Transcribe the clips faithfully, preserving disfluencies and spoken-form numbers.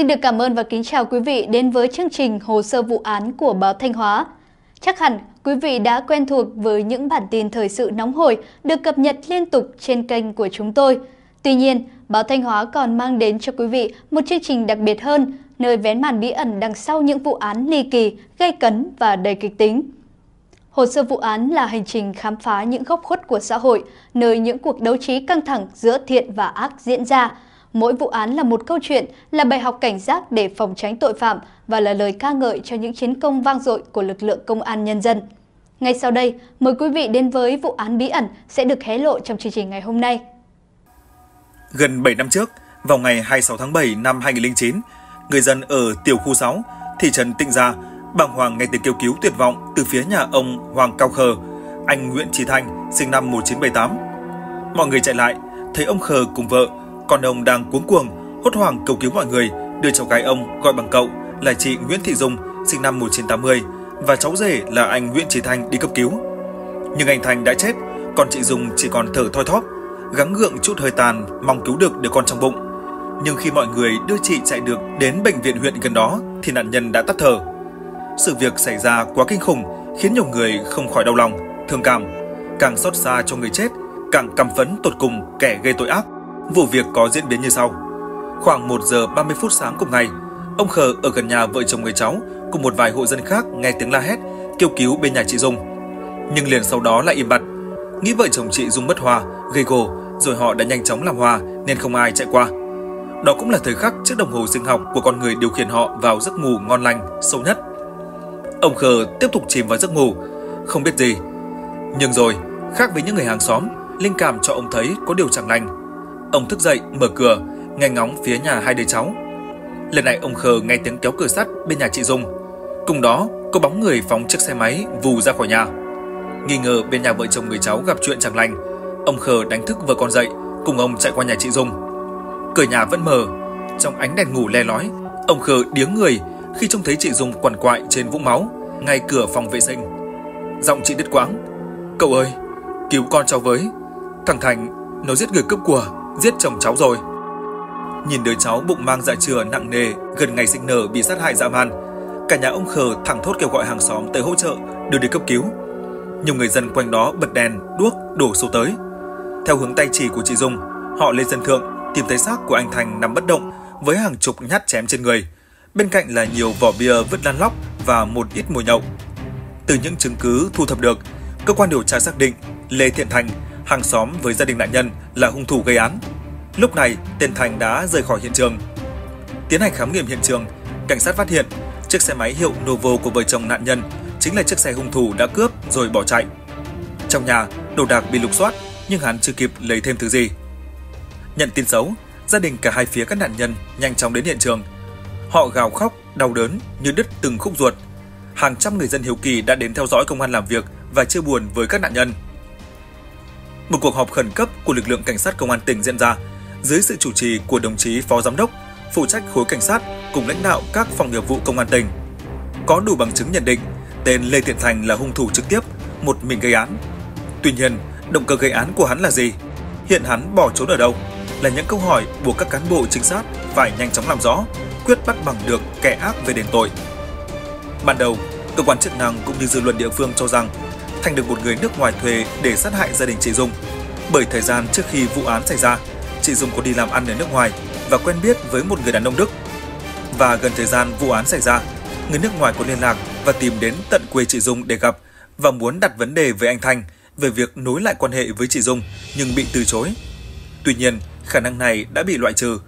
Xin được cảm ơn và kính chào quý vị đến với chương trình Hồ sơ vụ án của Báo Thanh Hóa. Chắc hẳn quý vị đã quen thuộc với những bản tin thời sự nóng hổi được cập nhật liên tục trên kênh của chúng tôi. Tuy nhiên, Báo Thanh Hóa còn mang đến cho quý vị một chương trình đặc biệt hơn, nơi vén màn bí ẩn đằng sau những vụ án ly kỳ, gây cấn và đầy kịch tính. Hồ sơ vụ án là hành trình khám phá những góc khuất của xã hội, nơi những cuộc đấu trí căng thẳng giữa thiện và ác diễn ra. Mỗi vụ án là một câu chuyện, là bài học cảnh giác để phòng tránh tội phạm và là lời ca ngợi cho những chiến công vang dội của lực lượng công an nhân dân. Ngay sau đây, mời quý vị đến với vụ án bí ẩn sẽ được hé lộ trong chương trình ngày hôm nay. Gần bảy năm trước, vào ngày hai mươi sáu tháng bảy năm hai nghìn không trăm linh chín, người dân ở tiểu khu sáu, thị trấn Tĩnh Gia, bàng hoàng nghe tiếng kêu cứu tuyệt vọng từ phía nhà ông Hoàng Cao Khờ, anh Nguyễn Chí Thanh, sinh năm một nghìn chín trăm bảy mươi tám. Mọi người chạy lại, thấy ông Khờ cùng vợ, còn ông đang cuống cuồng, hốt hoảng cầu cứu mọi người, đưa cháu gái ông gọi bằng cậu là chị Nguyễn Thị Dung, sinh năm một nghìn chín trăm tám mươi, và cháu rể là anh Nguyễn Chí Thanh đi cấp cứu. Nhưng anh Thanh đã chết, còn chị Dung chỉ còn thở thoi thóp, gắng gượng chút hơi tàn, mong cứu được đứa con trong bụng. Nhưng khi mọi người đưa chị chạy được đến bệnh viện huyện gần đó, thì nạn nhân đã tắt thở. Sự việc xảy ra quá kinh khủng, khiến nhiều người không khỏi đau lòng, thương cảm, càng xót xa cho người chết, càng căm phẫn tột cùng kẻ gây tội ác. Vụ việc có diễn biến như sau. Khoảng một giờ ba mươi phút sáng cùng ngày, ông Khờ ở gần nhà vợ chồng người cháu cùng một vài hộ dân khác nghe tiếng la hét, kêu cứu bên nhà chị Dung. Nhưng liền sau đó lại im bặt. Nghĩ vợ chồng chị Dung mất hòa, gây gổ, rồi họ đã nhanh chóng làm hòa nên không ai chạy qua. Đó cũng là thời khắc chiếc đồng hồ sinh học của con người điều khiển họ vào giấc ngủ ngon lành, sâu nhất. Ông Khờ tiếp tục chìm vào giấc ngủ, không biết gì. Nhưng rồi, khác với những người hàng xóm, linh cảm cho ông thấy có điều chẳng lành. Ông thức dậy, mở cửa, nghe ngóng phía nhà hai đứa cháu. Lần này ông Khờ nghe tiếng kéo cửa sắt bên nhà chị Dung. Cùng đó, có bóng người phóng chiếc xe máy vù ra khỏi nhà. Nghi ngờ bên nhà vợ chồng người cháu gặp chuyện chẳng lành, ông Khờ đánh thức vợ con dậy, cùng ông chạy qua nhà chị Dung. Cửa nhà vẫn mở, trong ánh đèn ngủ le lói, ông Khờ điếng người khi trông thấy chị Dung quằn quại trên vũng máu ngay cửa phòng vệ sinh. Giọng chị đứt quãng: "Cậu ơi, cứu con cháu với. Thằng Thành, nó giết người cướp của, giết chồng cháu rồi." Nhìn đứa cháu bụng mang dạ chừa nặng nề gần ngày sinh nở bị sát hại dã man, cả nhà ông Khờ thẳng thốt kêu gọi hàng xóm tới hỗ trợ đưa đi cấp cứu. Nhiều người dân quanh đó bật đèn, đuốc đổ xô tới. Theo hướng tay chỉ của chị Dung, họ lên sân thượng tìm thấy xác của anh Thành nằm bất động với hàng chục nhát chém trên người. Bên cạnh là nhiều vỏ bia vứt lăn lóc và một ít mồi nhậu. Từ những chứng cứ thu thập được, cơ quan điều tra xác định Lê Thiện Thành, hàng xóm với gia đình nạn nhân, là hung thủ gây án. Lúc này, tên Thành đã rời khỏi hiện trường. Tiến hành khám nghiệm hiện trường, cảnh sát phát hiện chiếc xe máy hiệu Novo của vợ chồng nạn nhân chính là chiếc xe hung thủ đã cướp rồi bỏ chạy. Trong nhà, đồ đạc bị lục soát nhưng hắn chưa kịp lấy thêm thứ gì. Nhận tin xấu, gia đình cả hai phía các nạn nhân nhanh chóng đến hiện trường. Họ gào khóc, đau đớn như đứt từng khúc ruột. Hàng trăm người dân hiếu kỳ đã đến theo dõi công an làm việc và chia buồn với các nạn nhân. Một cuộc họp khẩn cấp của lực lượng cảnh sát công an tỉnh diễn ra dưới sự chủ trì của đồng chí phó giám đốc, phụ trách khối cảnh sát cùng lãnh đạo các phòng nghiệp vụ công an tỉnh. Có đủ bằng chứng nhận định tên Lê Thiện Thành là hung thủ trực tiếp, một mình gây án. Tuy nhiên, động cơ gây án của hắn là gì? Hiện hắn bỏ trốn ở đâu? Là những câu hỏi buộc các cán bộ trinh sát phải nhanh chóng làm rõ, quyết bắt bằng được kẻ ác về đền tội. Ban đầu, cơ quan chức năng cũng như dư luận địa phương cho rằng Thành được một người nước ngoài thuê để sát hại gia đình chị Dung. Bởi thời gian trước khi vụ án xảy ra, chị Dung có đi làm ăn ở nước ngoài và quen biết với một người đàn ông Đức. Và gần thời gian vụ án xảy ra, người nước ngoài có liên lạc và tìm đến tận quê chị Dung để gặp và muốn đặt vấn đề với anh Thành về việc nối lại quan hệ với chị Dung nhưng bị từ chối. Tuy nhiên, khả năng này đã bị loại trừ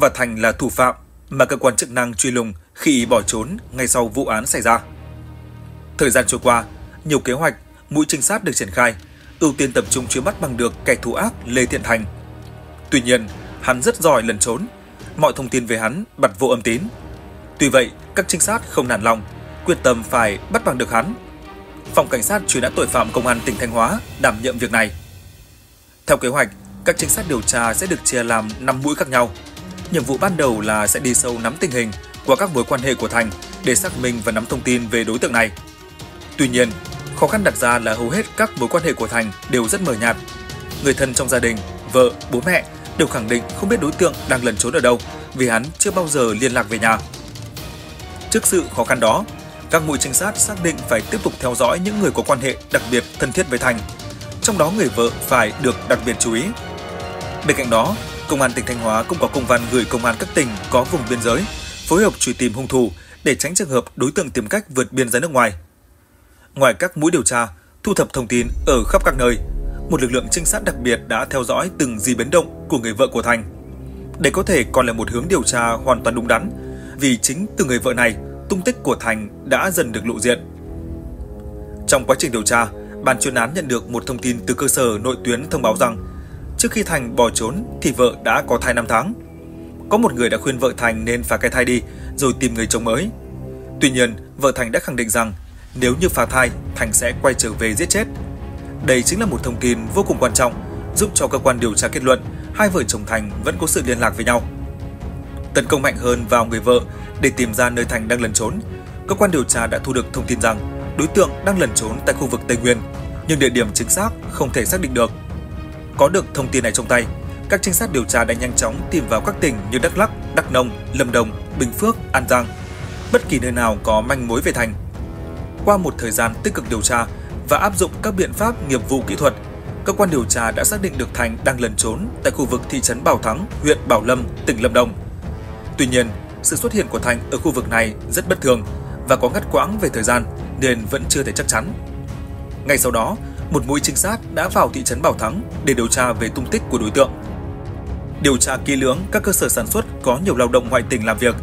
và Thành là thủ phạm mà cơ quan chức năng truy lùng khi bỏ trốn ngay sau vụ án xảy ra. Thời gian trôi qua, nhiều kế hoạch, mũi trinh sát được triển khai, ưu tiên tập trung truy bắt bằng được kẻ thù ác Lê Thiện Thành. Tuy nhiên, hắn rất giỏi lẩn trốn, mọi thông tin về hắn bật vô âm tín. Tuy vậy, các trinh sát không nản lòng, quyết tâm phải bắt bằng được hắn. Phòng cảnh sát truy nã tội phạm công an tỉnh Thanh Hóa đảm nhiệm việc này. Theo kế hoạch, các trinh sát điều tra sẽ được chia làm năm mũi khác nhau. Nhiệm vụ ban đầu là sẽ đi sâu nắm tình hình qua các mối quan hệ của Thành để xác minh và nắm thông tin về đối tượng này. Tuy nhiên, khó khăn đặt ra là hầu hết các mối quan hệ của Thành đều rất mờ nhạt. Người thân trong gia đình, vợ, bố mẹ đều khẳng định không biết đối tượng đang lẩn trốn ở đâu vì hắn chưa bao giờ liên lạc về nhà. Trước sự khó khăn đó, các mũi trinh sát xác định phải tiếp tục theo dõi những người có quan hệ đặc biệt thân thiết với Thành, trong đó người vợ phải được đặc biệt chú ý. Bên cạnh đó, Công an tỉnh Thanh Hóa cũng có công văn gửi công an các tỉnh có vùng biên giới phối hợp truy tìm hung thủ để tránh trường hợp đối tượng tìm cách vượt biên ra nước ngoài. Ngoài các mũi điều tra, thu thập thông tin ở khắp các nơi, một lực lượng trinh sát đặc biệt đã theo dõi từng di biến động của người vợ của Thành. Đây có thể còn là một hướng điều tra hoàn toàn đúng đắn, vì chính từ người vợ này, tung tích của Thành đã dần được lộ diện. Trong quá trình điều tra, ban chuyên án nhận được một thông tin từ cơ sở nội tuyến thông báo rằng trước khi Thành bỏ trốn thì vợ đã có thai năm tháng. Có một người đã khuyên vợ Thành nên phá cái thai đi rồi tìm người chồng mới. Tuy nhiên, vợ Thành đã khẳng định rằng nếu như phá thai, Thành sẽ quay trở về giết chết. Đây chính là một thông tin vô cùng quan trọng, giúp cho cơ quan điều tra kết luận hai vợ chồng Thành vẫn có sự liên lạc với nhau. Tấn công mạnh hơn vào người vợ để tìm ra nơi Thành đang lẩn trốn, cơ quan điều tra đã thu được thông tin rằng đối tượng đang lẩn trốn tại khu vực Tây Nguyên, nhưng địa điểm chính xác không thể xác định được. Có được thông tin này trong tay, các trinh sát điều tra đã nhanh chóng tìm vào các tỉnh như Đắk Lắk, Đắk Nông, Lâm Đồng, Bình Phước, An Giang, bất kỳ nơi nào có manh mối về Thành. Qua một thời gian tích cực điều tra và áp dụng các biện pháp nghiệp vụ kỹ thuật, cơ quan điều tra đã xác định được Thành đang lẩn trốn tại khu vực thị trấn Bảo Thắng, huyện Bảo Lâm, tỉnh Lâm Đồng. Tuy nhiên, sự xuất hiện của Thành ở khu vực này rất bất thường và có ngắt quãng về thời gian nên vẫn chưa thể chắc chắn. Ngay sau đó, một mũi trinh sát đã vào thị trấn Bảo Thắng để điều tra về tung tích của đối tượng. Điều tra kỹ lưỡng các cơ sở sản xuất có nhiều lao động ngoại tỉnh làm việc.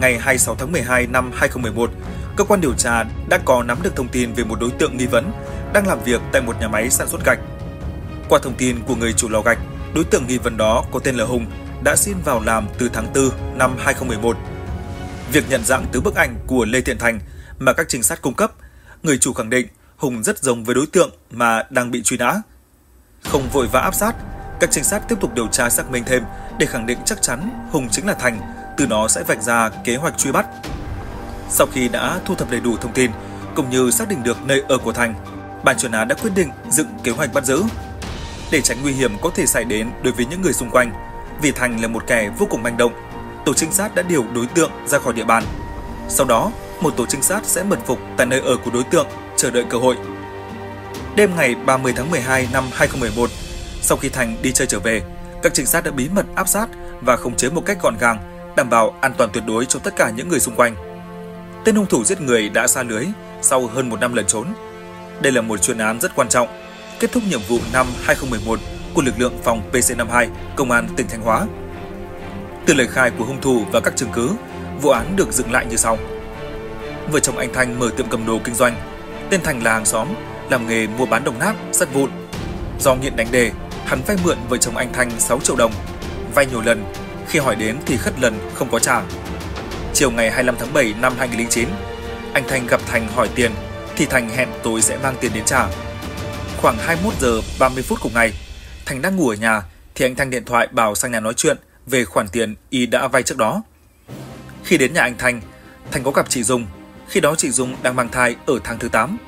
Ngày hai mươi sáu tháng mười hai năm hai nghìn không trăm mười một, cơ quan điều tra đã có nắm được thông tin về một đối tượng nghi vấn đang làm việc tại một nhà máy sản xuất gạch. Qua thông tin của người chủ lò gạch, đối tượng nghi vấn đó có tên là Hùng đã xin vào làm từ tháng tư năm hai nghìn không trăm mười một. Việc nhận dạng từ bức ảnh của Lê Thiện Thành mà các trinh sát cung cấp, người chủ khẳng định Hùng rất giống với đối tượng mà đang bị truy nã. Không vội vã áp sát, các trinh sát tiếp tục điều tra xác minh thêm để khẳng định chắc chắn Hùng chính là Thành, từ đó sẽ vạch ra kế hoạch truy bắt. Sau khi đã thu thập đầy đủ thông tin, cũng như xác định được nơi ở của Thành, ban chuyên án đã quyết định dựng kế hoạch bắt giữ. Để tránh nguy hiểm có thể xảy đến đối với những người xung quanh, vì Thành là một kẻ vô cùng manh động, tổ trinh sát đã điều đối tượng ra khỏi địa bàn. Sau đó, một tổ trinh sát sẽ mật phục tại nơi ở của đối tượng, chờ đợi cơ hội. Đêm ngày ba mươi tháng mười hai năm hai nghìn không trăm mười một, sau khi Thành đi chơi trở về, các trinh sát đã bí mật áp sát và khống chế một cách gọn gàng, đảm bảo an toàn tuyệt đối cho tất cả những người xung quanh. Tên hung thủ giết người đã xa lưới sau hơn một năm lẩn trốn. Đây là một chuyên án rất quan trọng, kết thúc nhiệm vụ năm hai nghìn không trăm mười một của lực lượng phòng pê xê năm mươi hai Công an tỉnh Thanh Hóa. Từ lời khai của hung thủ và các chứng cứ, vụ án được dựng lại như sau. Vợ chồng anh Thanh mở tiệm cầm đồ kinh doanh. Tên Thành là hàng xóm, làm nghề mua bán đồng nát, sắt vụn. Do nghiện đánh đề, hắn vay mượn vợ chồng anh Thanh sáu triệu đồng, vay nhiều lần, khi hỏi đến thì khất lần không có trả. Chiều ngày hai mươi lăm tháng bảy năm hai nghìn không trăm lẻ chín, anh Thanh gặp Thành hỏi tiền thì Thành hẹn tối sẽ mang tiền đến trả. Khoảng hai mươi mốt giờ ba mươi phút cùng ngày, Thành đang ngủ ở nhà thì anh Thanh điện thoại bảo sang nhà nói chuyện về khoản tiền y đã vay trước đó. Khi đến nhà anh Thanh, Thành có gặp chị Dung, khi đó chị Dung đang mang thai ở tháng thứ tám.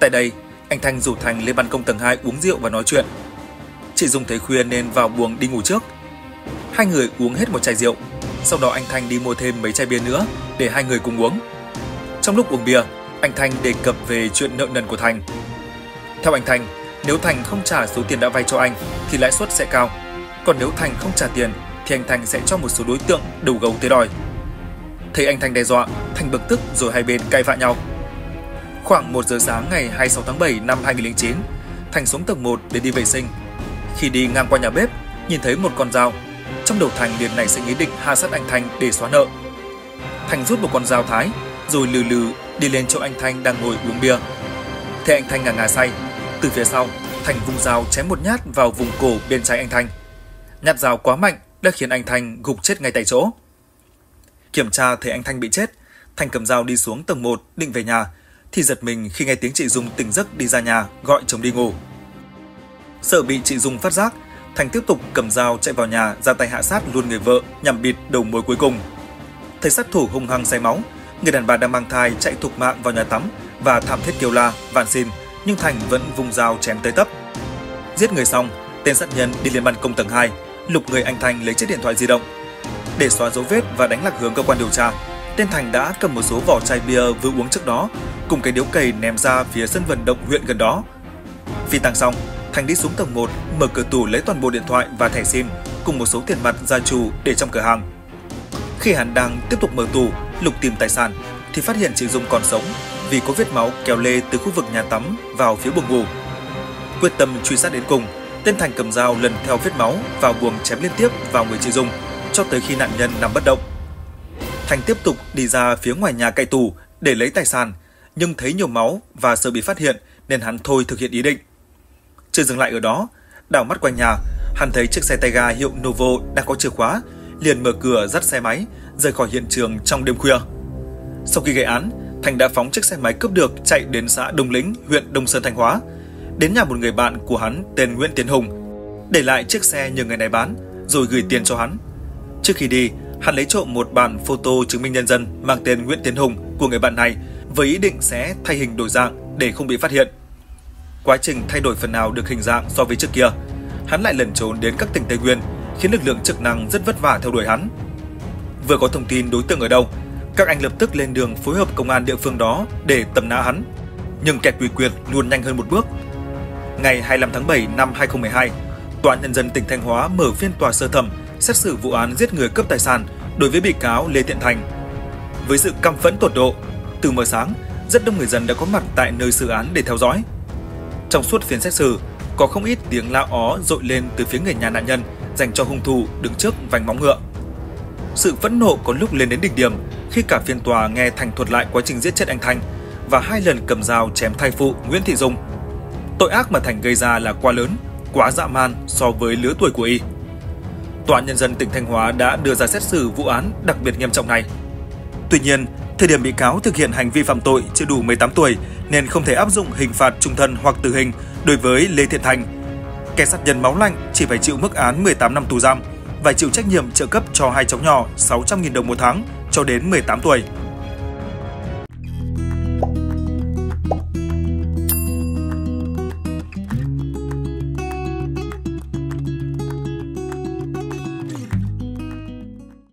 Tại đây, anh Thanh rủ Thành lên ban công tầng hai uống rượu và nói chuyện. Chị Dung thấy khuya nên vào buồng đi ngủ trước. Hai người uống hết một chai rượu, sau đó anh Thanh đi mua thêm mấy chai bia nữa để hai người cùng uống. Trong lúc uống bia, anh Thanh đề cập về chuyện nợ nần của Thành. Theo anh Thanh, nếu Thành không trả số tiền đã vay cho anh thì lãi suất sẽ cao, còn nếu Thành không trả tiền thì anh Thanh sẽ cho một số đối tượng đầu gấu tới đòi. Thấy anh Thanh đe dọa, Thành bực tức rồi hai bên cãi vã nhau. Khoảng một giờ sáng ngày hai mươi sáu tháng bảy năm hai nghìn không trăm lẻ chín, Thành xuống tầng một để đi vệ sinh. Khi đi ngang qua nhà bếp, nhìn thấy một con dao. Trong đầu Thành liền nảy sinh ý định hạ sát anh Thanh để xóa nợ. Thành rút một con dao thái, rồi lừ lừ đi lên chỗ anh Thanh đang ngồi uống bia. Thế anh Thanh ngà ngà say, từ phía sau, Thành vung dao chém một nhát vào vùng cổ bên trái anh Thanh. Nhát dao quá mạnh đã khiến anh Thanh gục chết ngay tại chỗ. Kiểm tra thấy anh Thanh bị chết, Thành cầm dao đi xuống tầng một định về nhà, thì giật mình khi nghe tiếng chị Dung tỉnh giấc đi ra nhà gọi chồng đi ngủ. Sợ bị chị Dung phát giác, Thành tiếp tục cầm dao chạy vào nhà ra tay hạ sát luôn người vợ nhằm bịt đầu mối cuối cùng. Thấy sát thủ hung hăng say máu, người đàn bà đang mang thai chạy thục mạng vào nhà tắm và thảm thiết kêu la, van xin, nhưng Thành vẫn vung dao chém tới tấp. Giết người xong, tên sát nhân đi lên ban công tầng hai, lục người anh Thanh lấy chiếc điện thoại di động. Để xóa dấu vết và đánh lạc hướng cơ quan điều tra, tên Thành đã cầm một số vỏ chai bia vừa uống trước đó cùng cái điếu cày ném ra phía sân vận động huyện gần đó. Phi tang xong, Thành đi xuống tầng một, mở cửa tủ lấy toàn bộ điện thoại và thẻ SIM cùng một số tiền mặt gia trù để trong cửa hàng. Khi hắn đang tiếp tục mở tủ lục tìm tài sản thì phát hiện chị Dung còn sống vì có vết máu kéo lê từ khu vực nhà tắm vào phía buồng ngủ. Quyết tâm truy sát đến cùng, tên Thành cầm dao lần theo vết máu vào buồng chém liên tiếp vào người chị Dung cho tới khi nạn nhân nằm bất động. Thành tiếp tục đi ra phía ngoài nhà cậy tủ để lấy tài sản, nhưng thấy nhiều máu và sợ bị phát hiện nên hắn thôi thực hiện ý định. Chưa dừng lại ở đó, đảo mắt quanh nhà, hắn thấy chiếc xe tay ga hiệu Novo đang có chìa khóa, liền mở cửa dắt xe máy, rời khỏi hiện trường trong đêm khuya. Sau khi gây án, Thành đã phóng chiếc xe máy cướp được chạy đến xã Đông Lĩnh, huyện Đông Sơn, Thanh Hóa, đến nhà một người bạn của hắn tên Nguyễn Tiến Hùng, để lại chiếc xe nhờ người này bán, rồi gửi tiền cho hắn. Trước khi đi, hắn lấy trộm một bản photo chứng minh nhân dân mang tên Nguyễn Tiến Hùng của người bạn này với ý định sẽ thay hình đổi dạng để không bị phát hiện. Quá trình thay đổi phần nào được hình dạng so với trước kia, hắn lại lẩn trốn đến các tỉnh Tây Nguyên, khiến lực lượng chức năng rất vất vả theo đuổi hắn. Vừa có thông tin đối tượng ở đâu, các anh lập tức lên đường phối hợp công an địa phương đó để tẩm nã hắn, nhưng kẻ quỷ quyệt luôn nhanh hơn một bước. Ngày hai mươi lăm tháng bảy năm hai nghìn không trăm mười hai, Tòa Nhân dân tỉnh Thanh Hóa mở phiên tòa sơ thẩm xét xử vụ án giết người cướp tài sản đối với bị cáo Lê Thiện Thành. Với sự căm phẫn tột độ, từ mờ sáng, rất đông người dân đã có mặt tại nơi xử án để theo dõi. Trong suốt phiên xét xử, có không ít tiếng la ó dội lên từ phía người nhà nạn nhân dành cho hung thủ đứng trước vành móng ngựa. Sự phẫn nộ có lúc lên đến đỉnh điểm khi cả phiên tòa nghe Thành thuật lại quá trình giết chết anh Thanh và hai lần cầm dao chém thai phụ Nguyễn Thị Dung. Tội ác mà Thành gây ra là quá lớn, quá dã man so với lứa tuổi của y. Tòa Nhân dân tỉnh Thanh Hóa đã đưa ra xét xử vụ án đặc biệt nghiêm trọng này. Tuy nhiên, thời điểm bị cáo thực hiện hành vi phạm tội chưa đủ mười tám tuổi nên không thể áp dụng hình phạt chung thân hoặc tử hình đối với Lê Thiện Thành. Kẻ sát nhân máu lạnh chỉ phải chịu mức án mười tám năm tù giam và chịu trách nhiệm trợ cấp cho hai cháu nhỏ sáu trăm nghìn đồng một tháng cho đến mười tám tuổi.